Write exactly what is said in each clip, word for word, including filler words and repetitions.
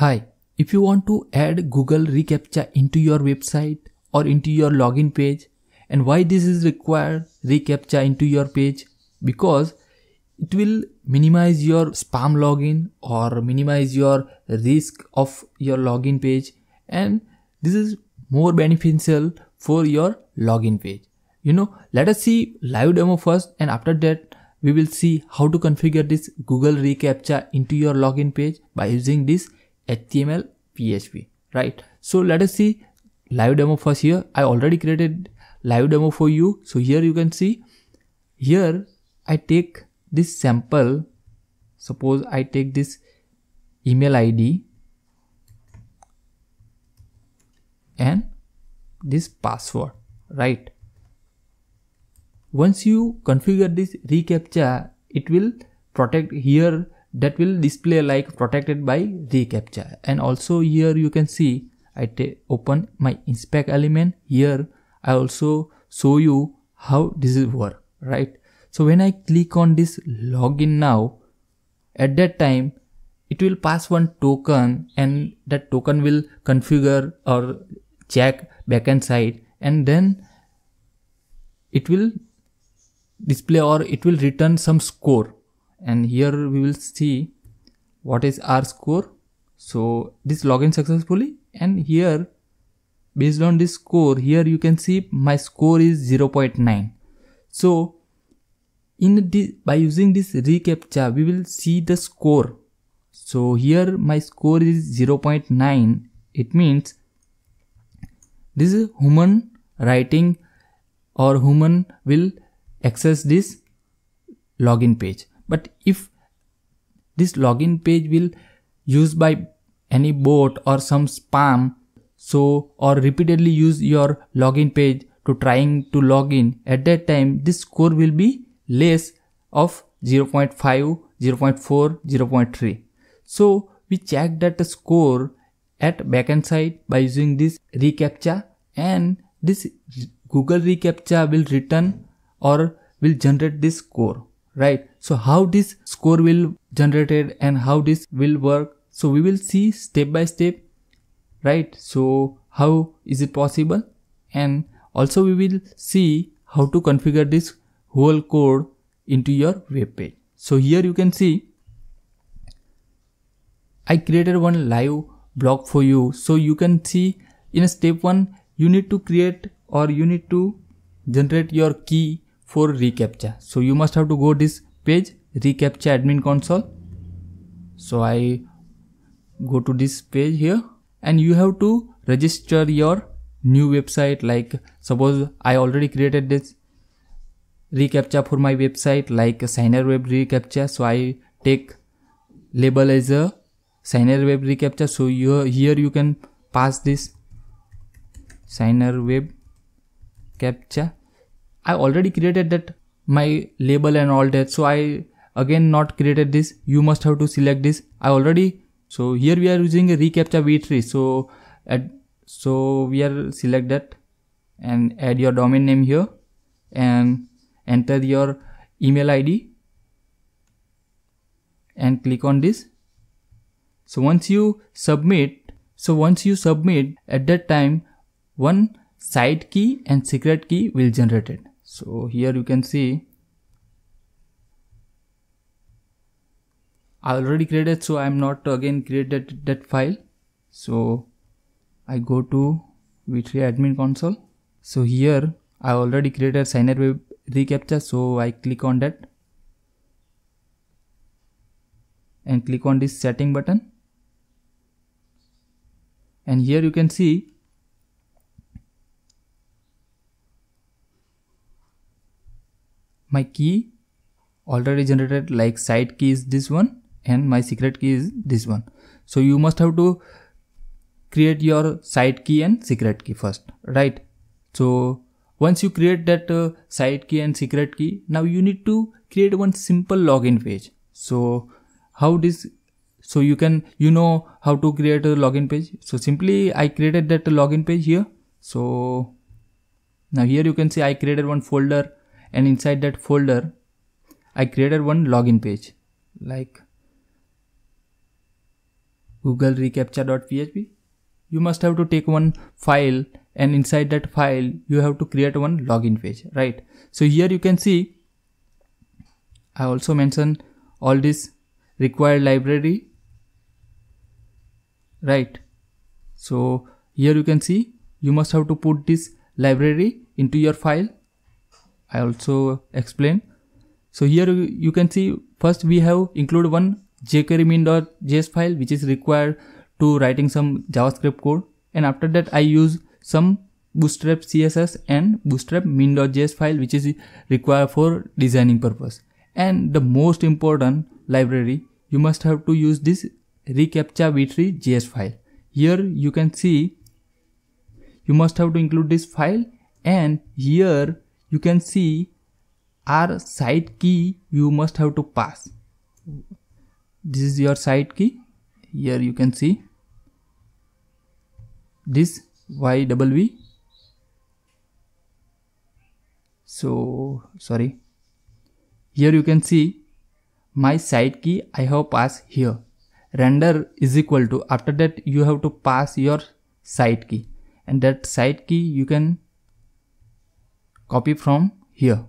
Hi, if you want to add Google reCAPTCHA into your website or into your login page, and why this is required, reCAPTCHA into your page, because it will minimize your spam login or minimize your risk of your login page, and this is more beneficial for your login page. You know, let us see live demo first, and after that we will see how to configure this Google reCAPTCHA into your login page by using this H T M L P H P, right? So let us see live demo first. Here I already created live demo for you. So here you can see, here I take this sample. Suppose I take this email I D and this password, right? Once you configure this reCAPTCHA, it will protect here, that will display like protected by reCAPTCHA. And also here you can see, I take open my inspect element. Here I also show you how this is work, right? So when I click on this login now, at that time it will pass one token, and that token will configure or check backend side, and then it will display or it will return some score. And here we will see what is our score. So this login successfully, and here based on this score, here you can see my score is zero point nine. So in this, by using this reCAPTCHA, we will see the score. So here my score is zero point nine. It means this is human writing or human will access this login page. But if this login page will used by any bot or some spam, so or repeatedly use your login page to trying to log in, at that time this score will be less of zero point five, zero point four, zero point three. So we check that the score at backend side by using this reCAPTCHA, and this Google reCAPTCHA will return or will generate this score, right? So how this score will generated and how this will work, so we will see step by step, right? So how is it possible, and also we will see how to configure this whole code into your web page. So here you can see I created one live blog for you, so you can see in step one you need to create or you need to generate your key for reCAPTCHA. So you must have to go this page, reCAPTCHA admin console. So I go to this page here, and you have to register your new website. Like suppose I already created this reCAPTCHA for my website, like Shinerweb reCAPTCHA. So I take label as a Shinerweb reCAPTCHA. So you, here you can pass this Shinerweb CAPTCHA. I already created that my label and all that, so I again not created this. You must have to select this. I already, so here we are using a reCAPTCHA V three. So at, so we are select that and add your domain name here and enter your email I D and click on this. So once you submit, so once you submit at that time one site key and secret key will generate it. So here you can see I already created, so I'm not again created that file. So I go to V three admin console. So here I already created Shinerweb reCAPTCHA. So I click on that and click on this setting button. And here you can see my key already generated, like site key is this one and my secret key is this one. So you must have to create your site key and secret key first, right? So once you create that uh, site key and secret key, now you need to create one simple login page. So how this, so you can, you know how to create a login page. So simply I created that login page here. So now here you can see I created one folder, and inside that folder I created one login page, like Google reCAPTCHA.php, you must have to take one file, and inside that file you have to create one login page, right? So here you can see I also mentioned all this required library, right? So here you can see you must have to put this library into your file. I also explain. So here you can see first we have include one jquery dot min dot j s file which is required to writing some JavaScript code, and after that I use some Bootstrap C S S and Bootstrap min dot j s file which is required for designing purpose. And the most important library, you must have to use this reCAPTCHA v three j s file. Here you can see you must have to include this file, and here you can see our site key you must have to pass. This is your site key. Here you can see this Y W V. So sorry, here you can see my site key I have passed here. Render is equal to, after that you have to pass your site key, and that site key you can copy from here,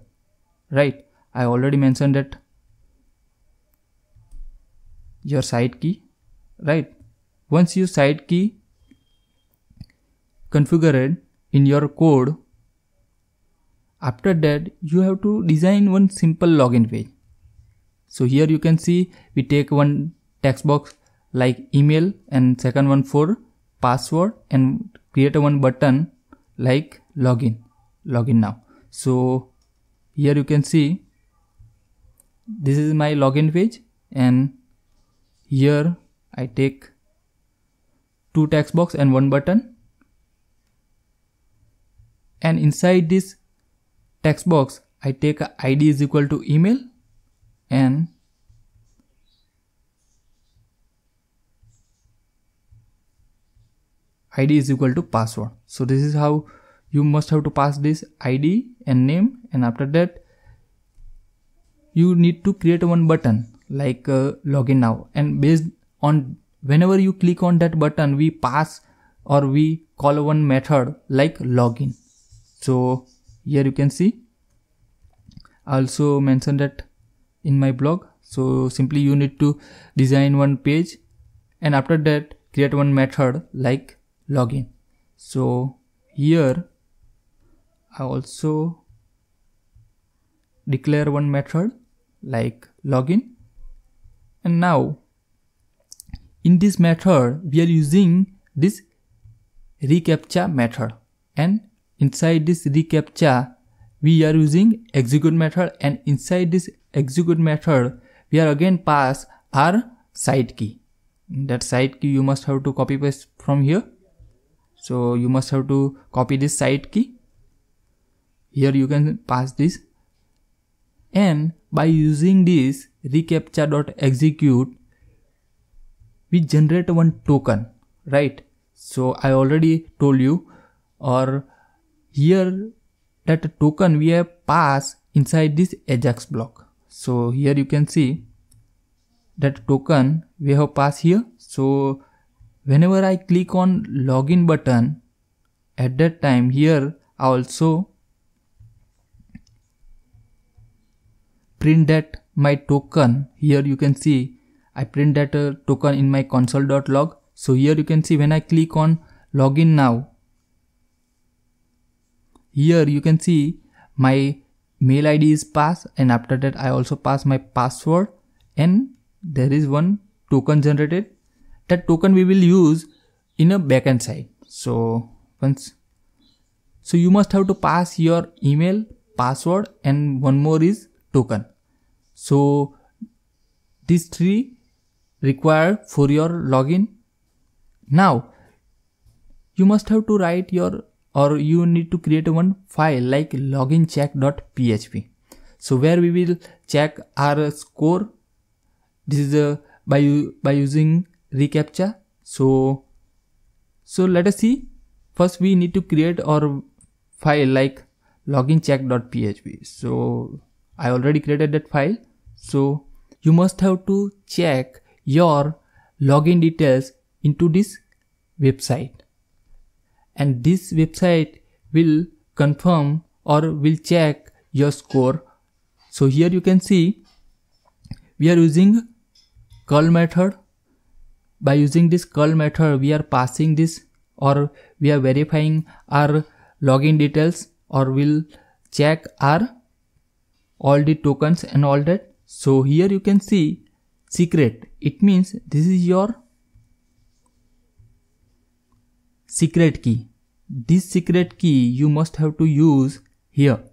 right? I already mentioned that your site key, right? Once your site key configured in your code, after that you have to design one simple login page. So here you can see we take one text box like email, and second one for password, and create one button like login login now. So here you can see this is my login page, and here I take two text box and one button, and inside this text box I take a I D is equal to email, and I D is equal to password. So this is how you must have to pass this I D and name, and after that you need to create one button like uh, login now, and based on whenever you click on that button we pass or we call one method like login. So here you can see I also mentioned that in my blog. So simply you need to design one page, and after that create one method like login. So here I also declare one method like login, and now in this method we are using this reCAPTCHA method, and inside this reCAPTCHA we are using execute method, and inside this execute method we are again pass our site key. That site key you must have to copy paste from here. So you must have to copy this site key. Here you can pass this, and by using this reCAPTCHA.execute we generate one token, right? So I already told you, or here that token we have passed inside this AJAX block. So here you can see that token we have passed here. So whenever I click on login button, at that time here I also print that my token. Here you can see I print that uh, token in my console.log. So here you can see when I click on login now, here you can see my mail I D is passed, and after that I also pass my password, and there is one token generated. That token we will use in a backend side. So once, so you must have to pass your email, password, and one more is token. So these three required for your login. Now you must have to write your, or you need to create one file like login check dot p h p. So where we will check our score. This is a, by by using reCAPTCHA. So so let us see. First we need to create our file like login check dot p h p. So I already created that file. So you must have to check your login details into this website, and this website will confirm or will check your score. So here you can see we are using curl method. By using this curl method, we are passing this, or we are verifying our login details, or will check our all the tokens and all that. So here you can see secret. It means this is your secret key. This secret key you must have to use here.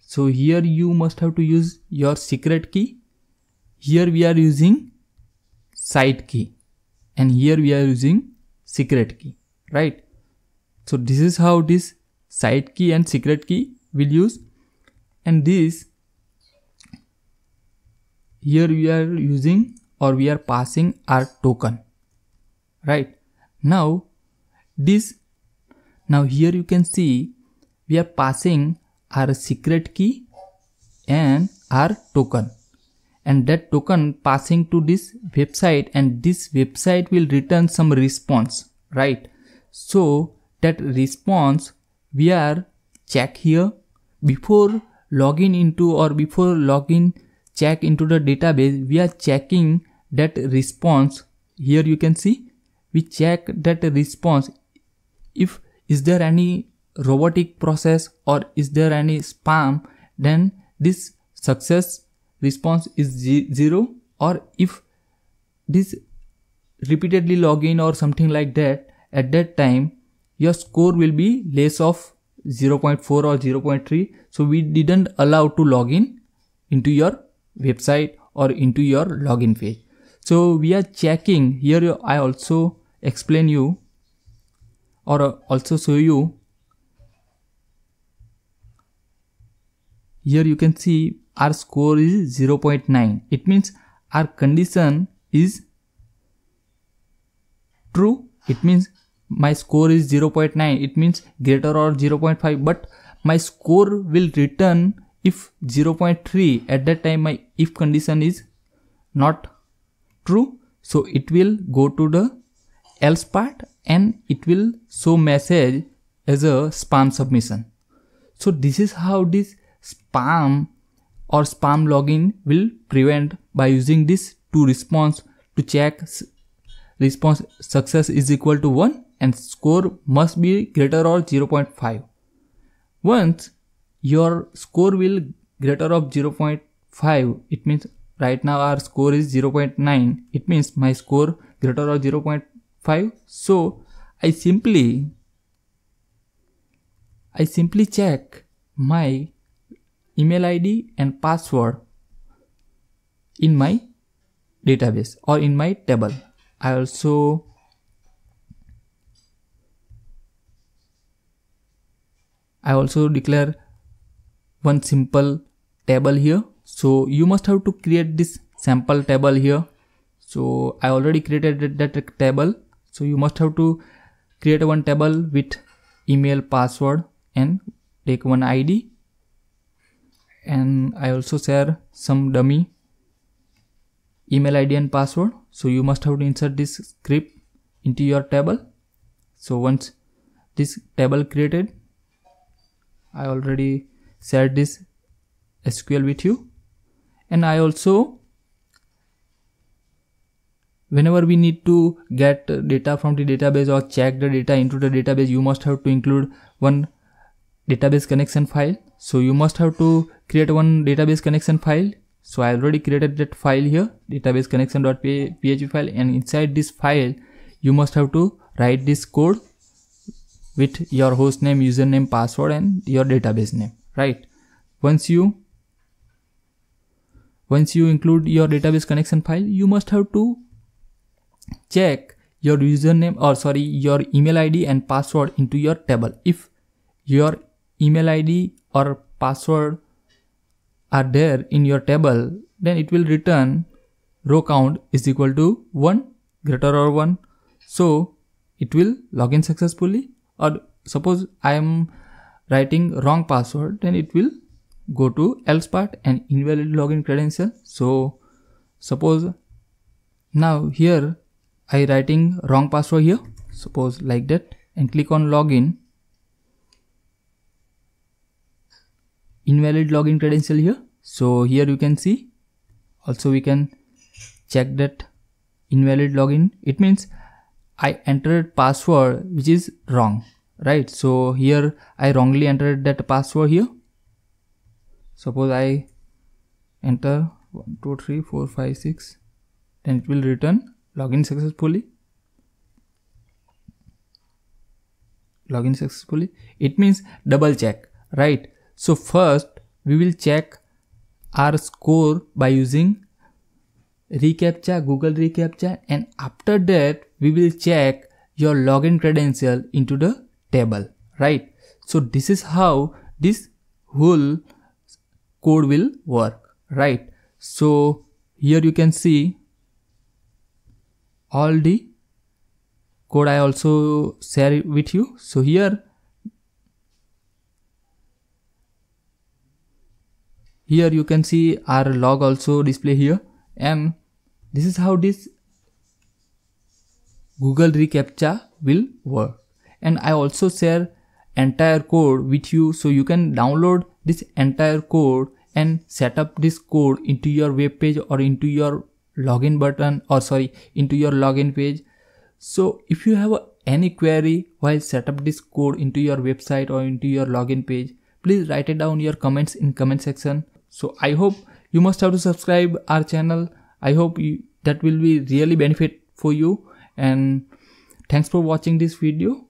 So here you must have to use your secret key. Here we are using site key, and here we are using secret key, right? So this is how this site key and secret key will use, and this here we are using, or we are passing our token, right? Now this, now here you can see we are passing our secret key and our token, and that token passing to this website, and this website will return some response, right? So that response we are check here before login into, or before login check into the database, we are checking that response. Here you can see we check that response, if is there any robotic process or is there any spam, then this success response is zero, or if this repeatedly login or something like that, at that time your score will be less of zero point four or zero point three. So we didn't allow to login into your website or into your login page. So we are checking here. I also explain you, or also show you. Here you can see our score is zero point nine. It means our condition is true. It means my score is zero point nine. It means greater or zero point five, but my score will return if zero point three. At that time my if condition is not true, so it will go to the else part and it will show message as a spam submission. So this is how this spam or spam login will prevent, by using this to response to check response success is equal to one and score must be greater or zero point five. Once your score will greater of zero point five, it means right now our score is zero point nine, it means my score greater or zero point five. So I simply I simply check my email I D and password in my database or in my table. I also I also declare one simple table here. So you must have to create this sample table here. So I already created that, that table. So you must have to create one table with email, password, and take one I D. And I also share some dummy email I D and password. So you must have to insert this script into your table. So once this table created, I already shared this S Q L with you. And I also, whenever we need to get data from the database or check the data into the database, you must have to include one database connection file. So you must have to create one database connection file. So I already created that file here, database connection.php file, and inside this file you must have to write this code with your hostname, username, password, and your database name, right? Once you once you include your database connection file, you must have to check your username or sorry your email I D and password into your table. If your email I D or password are there in your table, then it will return row count is equal to one, greater or one. So it will login successfully. Or suppose I am writing wrong password, then it will go to else part and invalid login credential. So suppose Now here I writing wrong password here, suppose like that, and click on login. Invalid login credential here. So here you can see, also we can check that invalid login. It means I entered password which is wrong, right? So here I wrongly entered that password here. Suppose I enter one two three four five six, then it will return login successfully. Login successfully. It means double check, right? So first we will check our score by using reCAPTCHA, Google reCAPTCHA, and after that we will check your login credential into the table, right? So this is how this whole code will work, right? So here you can see all the code I also share with you. So here Here you can see our log also display here, and this is how this Google reCAPTCHA will work. And I also share entire code with you, so you can download this entire code and set up this code into your web page or into your login button or sorry into your login page. So if you have any query while set up this code into your website or into your login page, please write it down your comments in comment section. So I hope you must have to subscribe our channel. I hope you, that will be really benefit for you, and thanks for watching this video.